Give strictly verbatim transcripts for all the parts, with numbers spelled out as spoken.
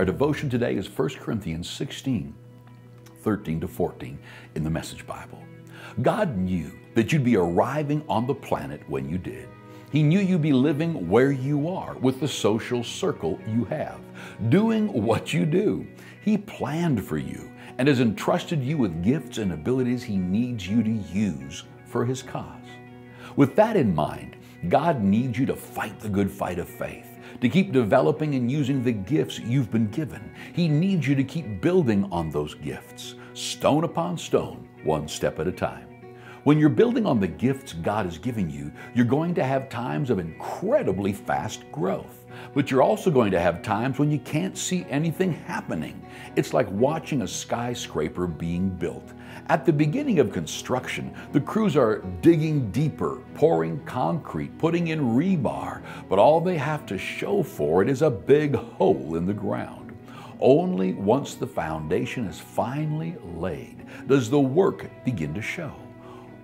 Our devotion today is First Corinthians sixteen, thirteen to fourteen in the Message Bible. God knew that you'd be arriving on the planet when you did. He knew you'd be living where you are, with the social circle you have, doing what you do. He planned for you and has entrusted you with gifts and abilities He needs you to use for His cause. With that in mind, God needs you to fight the good fight of faith, to keep developing and using the gifts you've been given. He needs you to keep building on those gifts, stone upon stone, one step at a time. When you're building on the gifts God has given you, you're going to have times of incredibly fast growth, but you're also going to have times when you can't see anything happening. It's like watching a skyscraper being built. At the beginning of construction, the crews are digging deeper, pouring concrete, putting in rebar, but all they have to show for it is a big hole in the ground. Only once the foundation is finally laid does the work begin to show.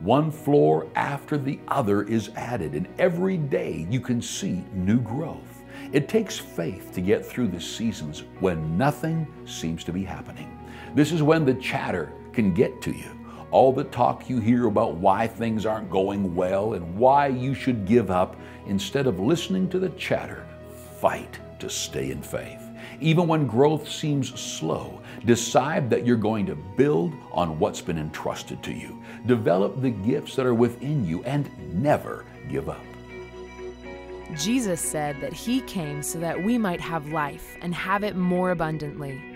One floor after the other is added, and every day you can see new growth. It takes faith to get through the seasons when nothing seems to be happening. This is when the chatter can get to you. All the talk you hear about why things aren't going well and why you should give up, instead of listening to the chatter, fight to stay in faith. Even when growth seems slow, decide that you're going to build on what's been entrusted to you. Develop the gifts that are within you and never give up. Jesus said that He came so that we might have life and have it more abundantly.